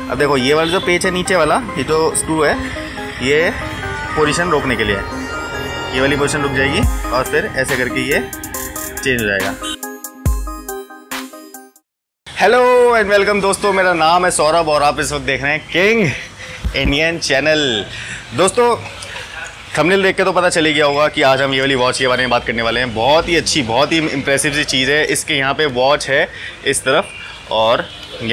अब देखो ये वाला जो पेच है नीचे वाला, ये जो स्क्रू है ये पोजीशन रोकने के लिए, ये वाली पोजीशन रुक जाएगी और फिर ऐसे करके ये चेंज हो जाएगा। हेलो एंड वेलकम दोस्तों, मेरा नाम है सौरभ और आप इस वक्त देख रहे हैं किंग इंडियन चैनल। दोस्तों थंबनेल देख के तो पता चले गया होगा कि आज हम ये वाली वॉच के बारे में बात करने वाले हैं। बहुत ही अच्छी, बहुत ही इम्प्रेसिव सी चीज़ है। इसके यहाँ पे वॉच है इस तरफ और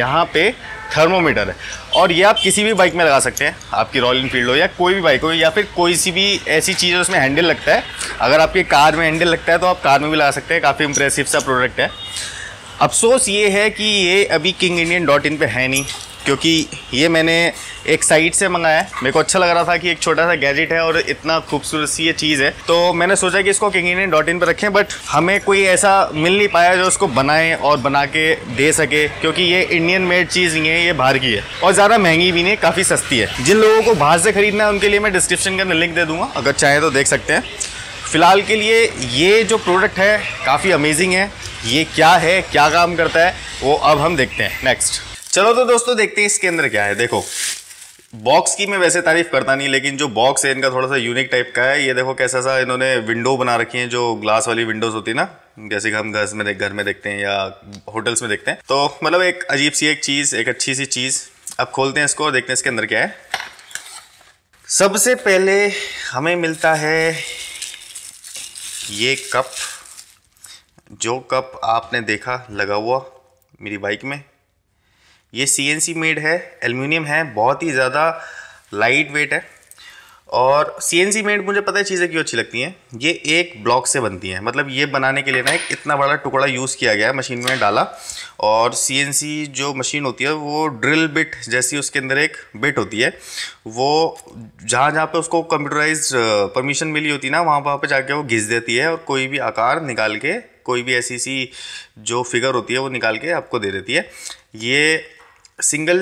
यहाँ पे थर्मोमीटर है, और ये आप किसी भी बाइक में लगा सकते हैं, आपकी रॉयल एनफील्ड हो या कोई भी बाइक हो, या फिर कोई सी भी ऐसी चीज़ है उसमें हैंडल लगता है। अगर आपके कार में हैंडल लगता है तो आप कार में भी लगा सकते हैं। काफ़ी इम्प्रेसिव सा प्रोडक्ट है। अफसोस ये है कि ये अभी kingindian.in पे है नहीं, क्योंकि ये मैंने एक साइट से मंगाया है। मेरे को अच्छा लग रहा था कि एक छोटा सा गैजेट है और इतना खूबसूरत सी ये चीज़ है, तो मैंने सोचा कि इसको kingindian.in पर रखें, बट हमें कोई ऐसा मिल नहीं पाया जो उसको बनाए और बना के दे सके, क्योंकि ये इंडियन मेड चीज़ नहीं है, ये बाहर की है और ज़्यादा महंगी भी नहीं है, काफ़ी सस्ती है। जिन लोगों को बाहर से ख़रीदना है उनके लिए मैं डिस्क्रिप्शन का लिंक दे दूँगा, अगर चाहें तो देख सकते हैं। फ़िलहाल के लिए ये जो प्रोडक्ट है काफ़ी अमेजिंग है। ये क्या है, क्या काम करता है, वो अब हम देखते हैं नेक्स्ट। चलो तो दोस्तों देखते हैं इसके अंदर क्या है। देखो बॉक्स की मैं वैसे तारीफ करता नहीं, लेकिन जो बॉक्स है इनका थोड़ा सा यूनिक टाइप का है। ये देखो कैसा सा इन्होंने विंडो बना रखी है, जो ग्लास वाली विंडोज़ होती है ना, जैसे कि हम घर में देखते हैं या होटल्स में देखते हैं। तो मतलब एक अजीब सी एक चीज़, एक अच्छी सी चीज़। अब खोलते हैं इसको और देखते हैं इसके अंदर क्या है। सबसे पहले हमें मिलता है ये कप, जो कप आपने देखा लगा हुआ मेरी बाइक में। ये CNC मेड है, एल्युमिनियम है, बहुत ही ज़्यादा लाइट वेट है। और CNC मेड मुझे पता है चीज़ें क्यों अच्छी लगती हैं, ये एक ब्लॉक से बनती हैं। मतलब ये बनाने के लिए ना एक इतना बड़ा टुकड़ा यूज़ किया गया है, मशीन में डाला। और CNC जो मशीन होती है वो ड्रिल बिट जैसी, उसके अंदर एक बिट होती है, वो जहाँ पे उसको कंप्यूटराइज परमिशन मिली होती है ना, वहाँ पर जाके वो घिस देती है और कोई भी आकार निकाल के, कोई भी ऐसी सी जो फिगर होती है वो निकाल के आपको दे देती है। ये सिंगल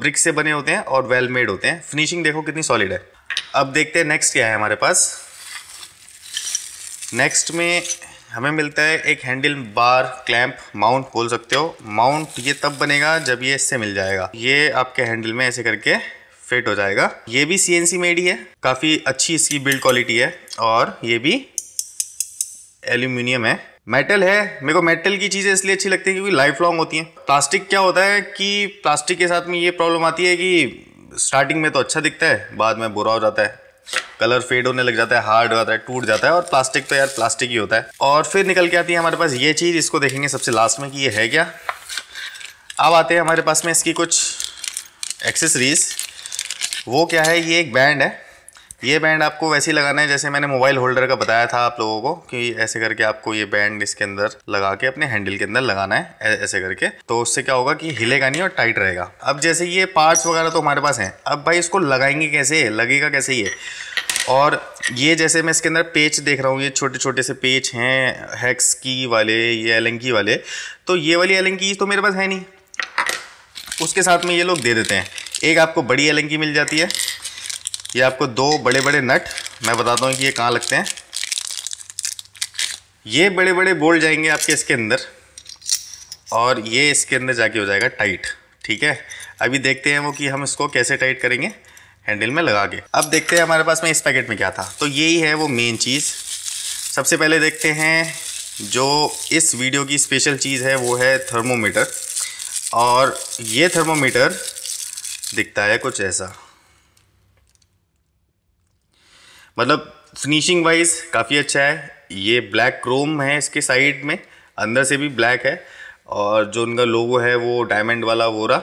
ब्रिक से बने होते हैं और वेल मेड होते हैं। फिनिशिंग देखो कितनी सॉलिड है। अब देखते हैं नेक्स्ट क्या है हमारे पास। नेक्स्ट में हमें मिलता है एक हैंडल बार क्लैंप माउंट, खोल सकते हो। माउंट ये तब बनेगा जब ये इससे मिल जाएगा, ये आपके हैंडल में ऐसे करके फिट हो जाएगा। ये भी CNC मेड ही है, काफ़ी अच्छी इसकी बिल्ड क्वालिटी है। और ये भी एल्यूमिनियम है, मेटल है। मेरे को मेटल की चीज़ें इसलिए अच्छी लगती है क्योंकि लाइफ लॉन्ग होती हैं। प्लास्टिक क्या होता है कि प्लास्टिक के साथ में ये प्रॉब्लम आती है कि स्टार्टिंग में तो अच्छा दिखता है, बाद में बुरा हो जाता है, कलर फेड होने लग जाता है, हार्ड हो जाता है, टूट जाता है। और प्लास्टिक तो यार प्लास्टिक ही होता है। और फिर निकल के आती है हमारे पास ये चीज़, इसको देखेंगे सबसे लास्ट में कि ये है क्या। अब आते हैं हमारे पास में इसकी कुछ एक्सेसरीज। वो क्या है, ये एक बैंड है। ये बैंड आपको वैसे ही लगाना है जैसे मैंने मोबाइल होल्डर का बताया था आप लोगों को, कि ऐसे करके आपको ये बैंड इसके अंदर लगा के अपने हैंडल के अंदर लगाना है, ऐसे करके। तो उससे क्या होगा कि हिलेगा नहीं और टाइट रहेगा। अब जैसे ये पार्ट्स वगैरह तो हमारे पास हैं, अब भाई इसको लगाएंगे कैसे, लगेगा कैसे ये। और ये जैसे मैं इसके अंदर पेच देख रहा हूँ, ये छोटे छोटे से पेच हैं हैक्स की वाले, ये एलंकी वाले। तो ये वाली एलंकी तो मेरे पास है नहीं, उसके साथ में ये लोग दे देते हैं। एक आपको बड़ी एलंकी मिल जाती है, ये आपको दो बड़े बड़े नट, मैं बताता हूँ कि ये कहाँ लगते हैं। ये बड़े बड़े बोल्ट जाएंगे आपके इसके अंदर और ये इसके अंदर जाके हो जाएगा टाइट। ठीक है, अभी देखते हैं वो कि हम इसको कैसे टाइट करेंगे हैंडल में लगा के। अब देखते हैं हमारे पास में इस पैकेट में क्या था। तो यही है वो मेन चीज़। सबसे पहले देखते हैं जो इस वीडियो की स्पेशल चीज़ है, वो है थर्मोमीटर। और ये थर्मोमीटर दिखता है कुछ ऐसा, मतलब फिनिशिंग वाइज काफ़ी अच्छा है। ये ब्लैक क्रोम है, इसके साइड में अंदर से भी ब्लैक है, और जो उनका लोगो है वो डायमंड वाला वो रहा।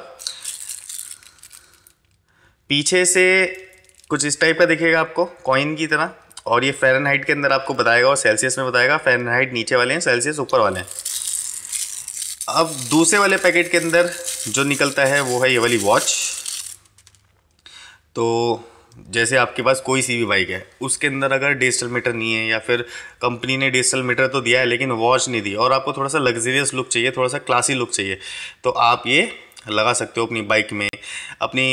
पीछे से कुछ इस टाइप का दिखेगा आपको कॉइन की तरह, और ये फ़ारेनहाइट के अंदर आपको बताएगा और सेल्सियस में बताएगा। फ़ारेनहाइट नीचे वाले हैं, सेल्सियस ऊपर वाले हैं। अब दूसरे वाले पैकेट के अंदर जो निकलता है वो है ये वाली वॉच। तो जैसे आपके पास कोई सी भी बाइक है, उसके अंदर अगर डिजिटल मीटर नहीं है, या फिर कंपनी ने डिजिटल मीटर तो दिया है लेकिन वॉच नहीं दी, और आपको थोड़ा सा लग्जरियस लुक चाहिए, थोड़ा सा क्लासी लुक चाहिए, तो आप ये लगा सकते हो अपनी बाइक में। अपनी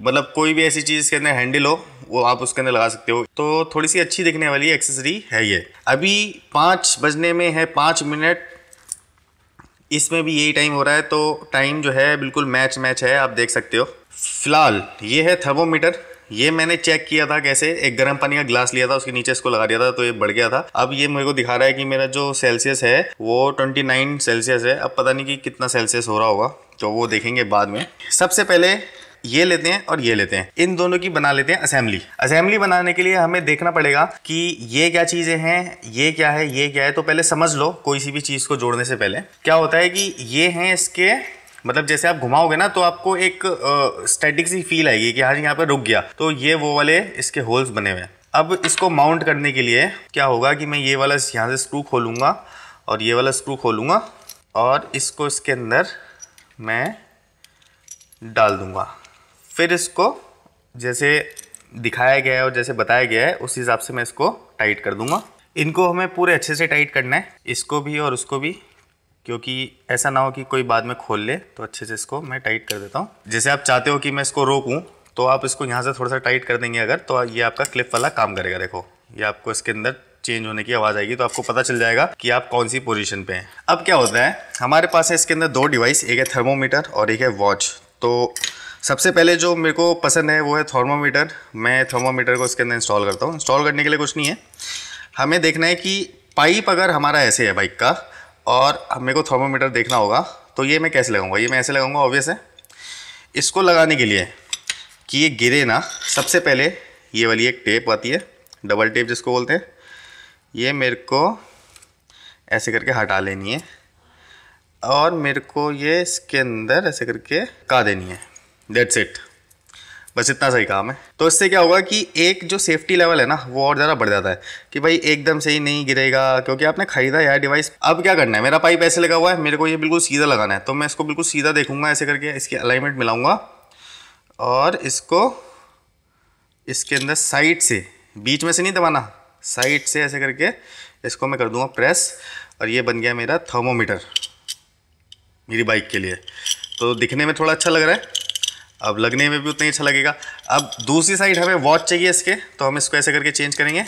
मतलब कोई भी ऐसी चीज़ के अंदर हैंडल हो वो आप उसके अंदर लगा सकते हो। तो थोड़ी सी अच्छी दिखने वाली एक्सेसरी है ये। अभी 5 बजने में है 5 मिनट इसमें भी यही टाइम हो रहा है, तो टाइम जो है बिल्कुल मैच है, आप देख सकते हो। फिलहाल ये है थर्मोमीटर, ये मैंने चेक किया था कैसे, एक गर्म पानी का गिलास लिया था, उसके नीचे इसको लगा दिया था तो ये बढ़ गया था। अब ये मेरे को दिखा रहा है कि मेरा जो सेल्सियस है वो 29 सेल्सियस है। अब पता नहीं कि कितना सेल्सियस हो रहा होगा, तो वो देखेंगे बाद में। सबसे पहले ये लेते हैं और ये लेते हैं, इन दोनों की बना लेते हैं असेंबली। असेंबली बनाने के लिए हमें देखना पड़ेगा कि ये क्या चीज़ें हैं, ये क्या है, ये क्या है। तो पहले समझ लो, कोई सी भी चीज़ को जोड़ने से पहले क्या होता है कि ये हैं इसके, मतलब जैसे आप घुमाओगे ना तो आपको एक स्टैटिक सी फील आएगी कि हाँ यहाँ पर रुक गया। तो ये वो वाले इसके होल्स बने हुए हैं। अब इसको माउंट करने के लिए क्या होगा कि मैं ये वाला यहाँ से स्क्रू खोलूँगा और ये वाला स्क्रू खोलूँगा और इसको इसके अंदर मैं डाल दूँगा। फिर इसको जैसे दिखाया गया है और जैसे बताया गया है उस हिसाब से मैं इसको टाइट कर दूंगा। इनको हमें पूरे अच्छे से टाइट करना है, इसको भी और उसको भी, क्योंकि ऐसा ना हो कि कोई बाद में खोल ले। तो अच्छे से इसको मैं टाइट कर देता हूं। जैसे आप चाहते हो कि मैं इसको रोकूं तो आप इसको यहाँ से थोड़ा सा टाइट कर देंगे अगर, तो ये आपका क्लिप वाला काम करेगा। देखो ये आपको इसके अंदर चेंज होने की आवाज़ आएगी, तो आपको पता चल जाएगा कि आप कौन सी पोजीशन पे हैं। अब क्या होता है, हमारे पास है इसके अंदर दो डिवाइस, एक है थर्मोमीटर और एक है वॉच। तो सबसे पहले जो मेरे को पसंद है वो है थर्मोमीटर। मैं थर्मोमीटर को इसके अंदर इंस्टॉल करता हूँ। इंस्टॉल करने के लिए कुछ नहीं है, हमें देखना है कि पाइप अगर हमारा ऐसे है बाइक का और मेरे को थर्मोमीटर देखना होगा, तो ये मैं कैसे लगाऊंगा? ये मैं ऐसे लगाऊंगा, ऑब्वियस है। इसको लगाने के लिए कि ये गिरे ना, सबसे पहले ये वाली एक टेप आती है, डबल टेप जिसको बोलते हैं, ये मेरे को ऐसे करके हटा लेनी है और मेरे को ये इसके अंदर ऐसे करके का देनी है। That's it, बस इतना सही काम है। तो इससे क्या होगा कि एक जो सेफ्टी लेवल है ना वो और ज़्यादा बढ़ जाता है कि भाई एकदम से ही नहीं गिरेगा, क्योंकि आपने ख़रीदा यार डिवाइस। अब क्या करना है, मेरा पाइप ऐसे लगा हुआ है, मेरे को ये बिल्कुल सीधा लगाना है, तो मैं इसको बिल्कुल सीधा देखूंगा, ऐसे करके इसकी अलाइनमेंट मिलाऊंगा और इसको इसके अंदर साइड से, बीच में से नहीं दबाना, साइड से ऐसे करके इसको मैं कर दूँगा प्रेस, और ये बन गया मेरा थर्मोमीटर मेरी बाइक के लिए। तो दिखने में थोड़ा अच्छा लग रहा है, अब लगने में भी उतना ही अच्छा लगेगा। अब दूसरी साइड हमें वॉच चाहिए इसके, तो हम इसको ऐसे करके चेंज करेंगे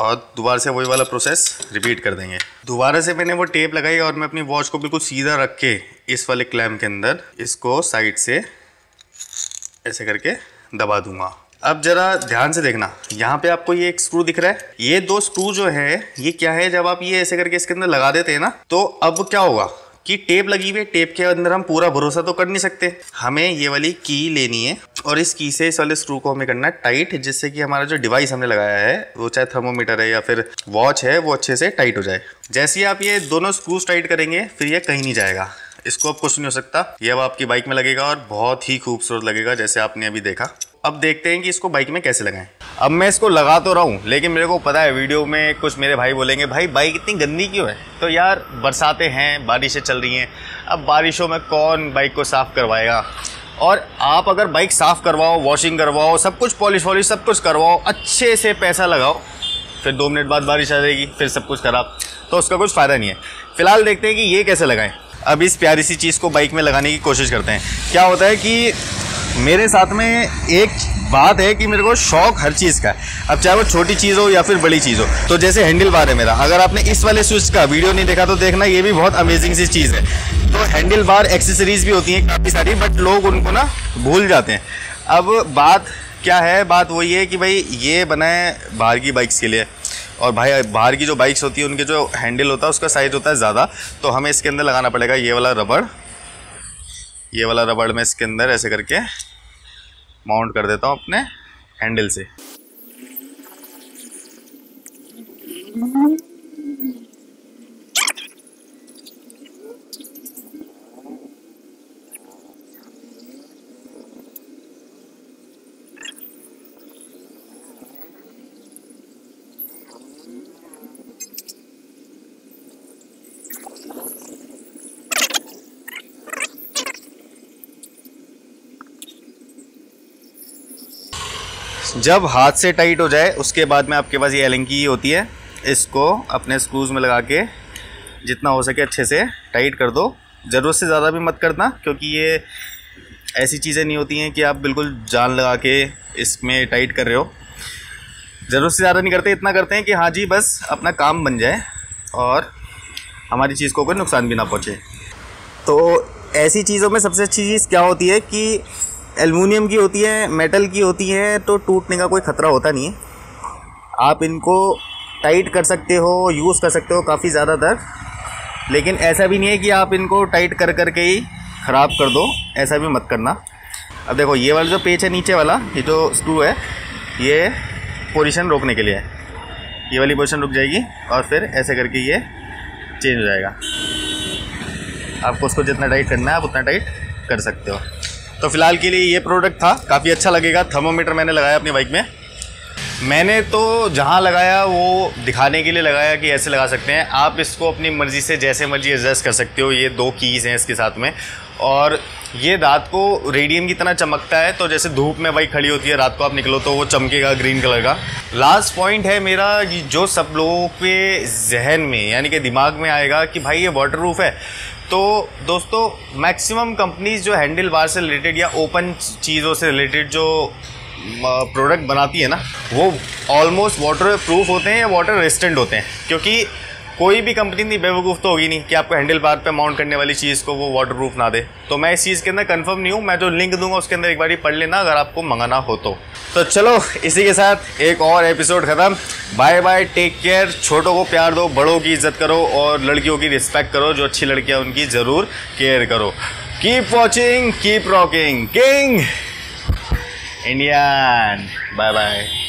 और दोबारा से वही वाला प्रोसेस रिपीट कर देंगे। दोबारा से मैंने वो टेप लगाई और मैं अपनी वॉच को बिल्कुल सीधा रख के इस वाले क्लैम्प के अंदर इसको साइड से ऐसे करके दबा दूंगा। अब ज़रा ध्यान से देखना, यहाँ पे आपको ये एक स्क्रू दिख रहा है, ये दो स्क्रू जो है ये क्या है, जब आप ये ऐसे करके इसके अंदर लगा देते हैं ना, तो अब क्या होगा कि टेप लगी हुई है, टेप के अंदर हम पूरा भरोसा तो कर नहीं सकते, हमें ये वाली की लेनी है और इस की से इस वाले स्क्रू को हमें करना टाइट, जिससे कि हमारा जो डिवाइस हमने लगाया है वो चाहे थर्मोमीटर है या फिर वॉच है वो अच्छे से टाइट हो जाए। जैसे ही आप ये दोनों स्क्रूज टाइट करेंगे फिर ये कहीं नहीं जाएगा, इसको अब कुछ नहीं हो सकता, ये अब आपकी बाइक में लगेगा और बहुत ही खूबसूरत लगेगा जैसे आपने अभी देखा। अब देखते हैं कि इसको बाइक में कैसे लगाएं। अब मैं इसको लगा तो रहा हूँ, लेकिन मेरे को पता है वीडियो में कुछ मेरे भाई बोलेंगे भाई बाइक इतनी गंदी क्यों है, तो यार बरसातें हैं, बारिशें चल रही हैं, अब बारिशों में कौन बाइक को साफ़ करवाएगा। और आप अगर बाइक साफ़ करवाओ, वॉशिंग करवाओ, सब कुछ पॉलिश वॉलिश सब कुछ करवाओ, अच्छे से पैसा लगाओ, फिर 2 मिनट बाद बारिश आ जाएगी, फिर सब कुछ खराब, तो उसका कुछ फ़ायदा नहीं है। फिलहाल देखते हैं कि ये कैसे लगाएँ। अब इस प्यारी सी चीज़ को बाइक में लगाने की कोशिश करते हैं। क्या होता है कि मेरे साथ में एक बात है कि मेरे को शौक हर चीज़ का है, अब चाहे वो छोटी चीज़ हो या फिर बड़ी चीज़ हो। तो जैसे हैंडल बार है मेरा, अगर आपने इस वाले स्विच का वीडियो नहीं देखा तो देखना, ये भी बहुत अमेजिंग सी चीज़ है। तो हैंडल बार एक्सेसरीज भी होती हैं काफ़ी सारी, बट लोग उनको ना भूल जाते हैं। अब बात क्या है, बात वही है कि भाई ये बनाए बाहर की बाइक्स के लिए, और भाई बाहर की जो बाइक्स होती है उनके जो हैंडल होता है उसका साइज़ होता है ज़्यादा, तो हमें इसके अंदर लगाना पड़ेगा ये वाला रबड़। ये वाला रबड़ मैं इसके अंदर ऐसे करके माउंट कर देता हूँ अपने हैंडल से। जब हाथ से टाइट हो जाए उसके बाद में आपके पास ये एलेंकी होती है, इसको अपने स्क्रूज में लगा के जितना हो सके अच्छे से टाइट कर दो। ज़रूरत से ज़्यादा भी मत करना, क्योंकि ये ऐसी चीज़ें नहीं होती हैं कि आप बिल्कुल जान लगा के इसमें टाइट कर रहे हो। ज़रूरत से ज़्यादा नहीं करते, इतना करते हैं कि हाँ जी बस अपना काम बन जाए और हमारी चीज़ को कोई नुकसान भी ना पहुँचे। तो ऐसी चीज़ों में सबसे अच्छी चीज़ क्या होती है कि एल्युमिनियम की होती है, मेटल की होती है, तो टूटने का कोई ख़तरा होता नहीं है। आप इनको टाइट कर सकते हो, यूज़ कर सकते हो काफ़ी ज़्यादातर, लेकिन ऐसा भी नहीं है कि आप इनको टाइट कर कर के ही ख़राब कर दो, ऐसा भी मत करना। अब देखो ये वाला जो पेच है नीचे वाला, ये जो स्क्रू है, ये पोजीशन रोकने के लिए है। ये वाली पोजीशन रुक जाएगी और फिर ऐसे करके ये चेंज हो जाएगा। आपको उसको जितना टाइट करना है आप उतना टाइट कर सकते हो। तो फ़िलहाल के लिए ये प्रोडक्ट था, काफ़ी अच्छा लगेगा। थर्मोमीटर मैंने लगाया अपनी बाइक में। मैंने तो जहाँ लगाया वो दिखाने के लिए लगाया कि ऐसे लगा सकते हैं आप इसको, अपनी मर्ज़ी से जैसे मर्ज़ी एडजस्ट कर सकते हो। ये दो कीज़ हैं इसके साथ में, और ये रात को रेडियम की तरह चमकता है। तो जैसे धूप में बाइक खड़ी होती है, रात को आप निकलो तो वो चमकेगा ग्रीन कलर का। लास्ट पॉइंट है मेरा जो सब लोगों के जहन में यानी कि दिमाग में आएगा कि भाई ये वाटर प्रूफ है, तो दोस्तों मैक्सिमम कंपनीज़ जो हैंडल बार से रिलेटेड या ओपन चीज़ों से रिलेटेड जो प्रोडक्ट बनाती है ना, वो ऑलमोस्ट वाटर प्रूफ होते हैं या वाटर रेजिस्टेंट होते हैं। क्योंकि कोई भी कंपनी नहीं बेवकूफ़ तो होगी नहीं कि आपको हैंडल बार पे माउंट करने वाली चीज़ को वो वाटर प्रूफ ना दे। तो मैं इस चीज़ के अंदर कंफर्म नहीं हूँ। मैं जो लिंक दूंगा उसके अंदर एक बार ही पढ़ लेना अगर आपको मंगाना हो तो चलो इसी के साथ एक और एपिसोड ख़त्म। Bye bye, take care. छोटों को प्यार दो, बड़ों की इज्जत करो और लड़कियों की रिस्पेक्ट करो। जो अच्छी लड़कियाँ उनकी ज़रूर केयर करो। Keep watching, keep rocking, king Indian. Bye bye.